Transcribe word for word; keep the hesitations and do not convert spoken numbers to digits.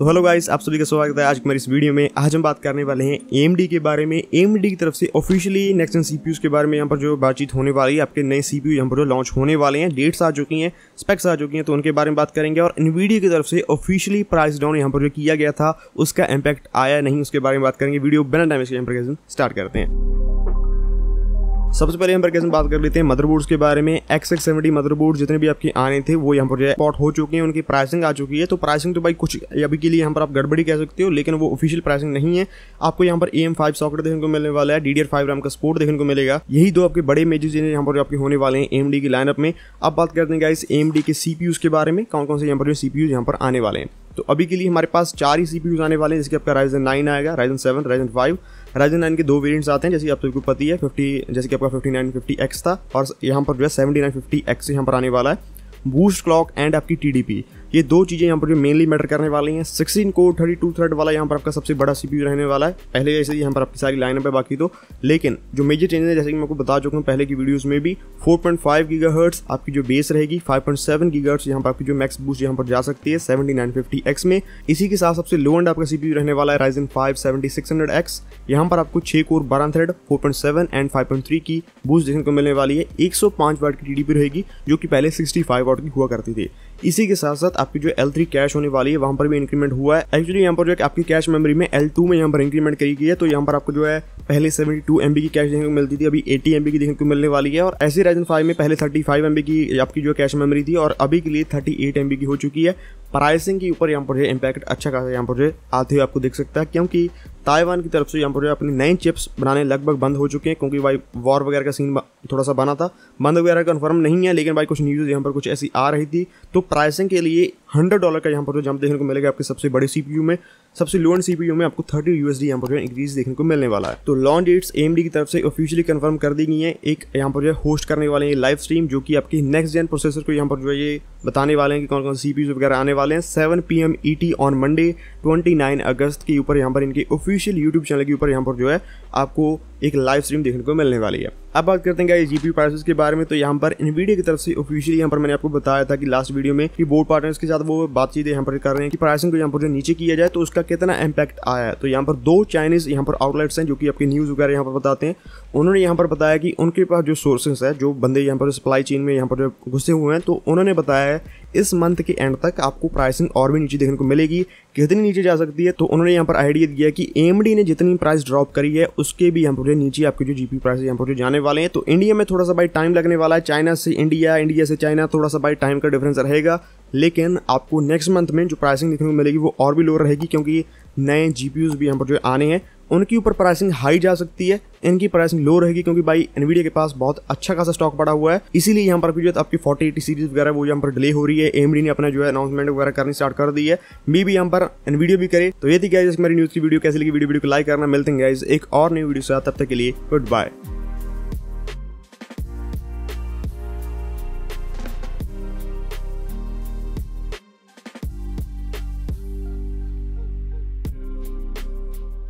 तो hello guys, आप सभी का स्वागत है आज की मेरी इस वीडियो में। आज हम बात करने वाले हैं A M D के बारे में। A M D की तरफ से ऑफिशियली नेक्स्ट जन सीपीयूज के बारे में यहाँ पर जो बातचीत होने वाली है, आपके नए सीपीयू यहाँ पर जो लॉन्च होने वाले हैं, डेट्स आ चुकी हैं, स्पेक्स आ चुकी हैं, तो उनके बारे में बात करेंगे। और Nvidia की तरफ से ऑफिशियली प्राइस डाउन यहाँ पर जो किया गया था उसका इम्पैक्ट आया नहीं, उसके बारे में बात करेंगे। वीडियो बिना टाइम इसके इम्प्रेशन स्टार्ट करते हैं। सबसे पहले यहाँ पर कैसे बात कर लेते हैं मदरबोर्ड्स के बारे में। एक्स एक्स सेवेंटी मदरबोर्ड जितने भी आपके आने थे वो यहाँ पर इम्पोर्ट हो चुके हैं, उनकी प्राइसिंग आ चुकी है। तो प्राइसिंग तो भाई कुछ अभी के लिए यहाँ पर आप गड़बड़ी कह सकते हो, लेकिन वो ऑफिशियल प्राइसिंग नहीं है। आपको यहाँ पर A M फ़ाइव सॉकेट देखने को मिलने वाला है, D D R five RAM का सपोर्ट देखने को मिलेगा। यही दो आपके बड़े मेजर्स जिन्हें यहाँ पर आपके होने वाले हैं A M D की लाइनअप में। अब बात करते हैं गाइस A M D के सीपीयूज के बारे में, कौन कौन से यहाँ पर जो सीपीयूज यहाँ पर आने वाले हैं। तो अभी के लिए हमारे पास चार ही सीपीयूज आने वाले हैं, जिसके आपका Ryzen नाइन आएगा, Ryzen seven, Ryzen five. Ryzen nine के दो वेरिएंट्स आते हैं, जैसे आप सबको पता ही है, फिफ्टी जैसे कि आपका फिफ्टी नाइन फिफ्टी एक्स था, और यहाँ पर जो है सेवेंटी नाइन फिफ्टी एक्स यहाँ पर आने वाला है। बूस्ट क्लॉक एंड आपकी T D P, ये दो चीज़ें यहाँ पर जो मेनली मैटर करने वाली हैं। Sixteen core thirty two thread वाला यहाँ पर आपका सबसे बड़ा सीपीयू रहने वाला है। पहले जैसे यहाँ पर आपकी सारी लाइनअप है बाकी तो, लेकिन जो मेजर चेंजेस है जैसे कि मैं आपको बता चुका हूँ पहले की वीडियोस में भी, फोर पॉइंट फाइव गीगाहर्ट्ज़ आपकी जो बेस रहेगी, फाइव पॉइंट सेवन गीगाहर्ट्ज़ यहाँ पर आपकी जो मैक्स बूस्ट यहाँ पर जा सकती है सेवेंटी नाइन फिफ्टी एक्स में। इसी के साथ सबसे लो एंड आपका सीपीयू रहने वाला है Ryzen five seventy six hundred X. यहाँ पर आपको छः कोर बारह thread four point seven and five point three की बूस्ट देखने को मिलने वाली है। वन ओ फ़ाइव वाट की टीडीपी रहेगी, जो कि पहले सिक्सटी फाइव वाट की हुआ करती थी। इसी के साथ साथ आपकी जो L थ्री कैश होने वाली है वहाँ पर भी इंक्रीमेंट हुआ है। एक्चुअली यहाँ पर जो है आपकी कैश मेमोरी में L टू में यहाँ पर इंक्रीमेंट करी गई है। तो यहाँ पर आपको जो है पहले सेवेंटी टू एम बी की कैश देखने को मिलती थी, अभी एटी एम बी की देखने को मिलने वाली है। और ऐसे Ryzen फाइव में पहले थर्टी फाइव एम बी की आपकी जो कैश मेमोरी थी और अभी के लिए थर्टी एट एम बी की हो चुकी है। प्राइसिंग के ऊपर यहाँ पर जो इम्पैक्ट अच्छा खासा यहाँ पर जो आते हुए आपको देख सकता है, क्योंकि ताइवान की तरफ से यहाँ पर जो अपने नए चिप्स बनाने लगभग बंद हो चुके हैं, क्योंकि भाई वॉर वगैरह का सीन थोड़ा सा बना था। बंद वगैरह कन्फर्म नहीं है, लेकिन भाई कुछ न्यूज़ यहाँ पर कुछ ऐसी आ रही थी। तो प्राइसिंग के लिए हंड्रेड डॉलर का यहाँ पर जो जंप देखने को मिलेगा आपके सबसे बड़े सीपीयू में। सबसे लो एंड सीपीयू में आपको थर्टी यूएसडी यहाँ पर जो इंक्रीज देखने को मिलने वाला है। तो launch dates A M D की तरफ से ऑफिशियली कंफर्म कर दी गई है। एक यहाँ पर जो होस्ट करने वाले हैं लाइव स्ट्रीम, जो कि आपकी नेक्स्ट जेन प्रोसेसर को यहाँ पर जो ये बताने वाले हैं कि कौन कौन से सीपीयू वगैरह आने वाले हैं। Seven P M E T on Monday twenty nine अगस्त के ऊपर यहाँ पर इनके ऑफिशियल यूट्यूब चैनल के ऊपर यहाँ पर जो है आपको एक लाइव स्ट्रीम देखने को मिलने वाली है। अब बात करते हैं जीपीयू प्राइसेस के बारे में। तो यहाँ पर Nvidia की तरफ से ऑफिशियली यहाँ पर मैंने आपको बताया था कि लास्ट वीडियो में कि बोर्ड पार्टनर्स के साथ वो बातचीत यहाँ पर कर रहे हैं कि प्राइसिंग को यहाँ पर जो नीचे किया जाए तो उसका कितना इम्पैक्ट आया है। तो यहाँ पर दो चाइनीज यहाँ पर आउटलेट्स हैं जो कि आपकी न्यूज़ वगैरह यहाँ पर बताते हैं। उन्होंने यहाँ पर बताया कि उनके पास जो सोर्सेस है, जो बंदे यहाँ पर सप्लाई चेन में यहाँ पर जो घुसे हुए हैं, तो उन्होंने बताया है इस मंथ के एंड तक आपको प्राइसिंग और भी नीचे देखने को मिलेगी। कितनी नीचे जा सकती है तो उन्होंने यहाँ पर आइडिया दिया कि A M D ने जितनी प्राइस ड्रॉप करी है उसके भी यहाँ पर नीचे आपके जो जीपीयू प्राइस यहाँ पर जो जाने वाले हैं। तो इंडिया में थोड़ा सा भाई टाइम लगने वाला है, चाइना से इंडिया, इंडिया से चाइना, थोड़ा सा भाई टाइम का डिफरेंस रहेगा। लेकिन आपको नेक्स्ट मंथ में जो प्राइसिंग देखने को मिलेगी वो और भी लो रहेगी, क्योंकि नए जीपीयूज भी यहाँ पर जो आने हैं उनके ऊपर प्राइसिंग हाई जा सकती है, इनकी प्राइसिंग लो रहेगी, क्योंकि भाई Nvidia के पास बहुत अच्छा खासा स्टॉक पड़ा हुआ है। इसीलिए यहाँ पर भी जो आपकी फोर्टी एटी सीरीज वगैरह वो यहाँ पर डिले हो रही है। A M D ने अपना जो है अनाउंसमेंट वगैरह करनी स्टार्ट कर दी है, मे बी यहाँ पर Nvidia भी करे। तो ये थी गाइस मेरी न्यूज़ की वीडियो, कैसी लगी वीडियो वीडियो को लाइक करना। मिलते हैं गाइस एक और नई वीडियो से, तब तक के लिए गुड बाय।